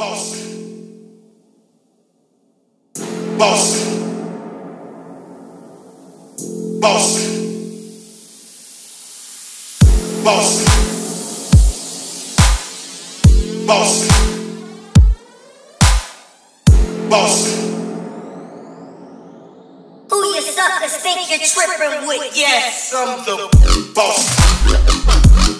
Boss. Who you suckers think you're tripping with? Yes, I'm the boss.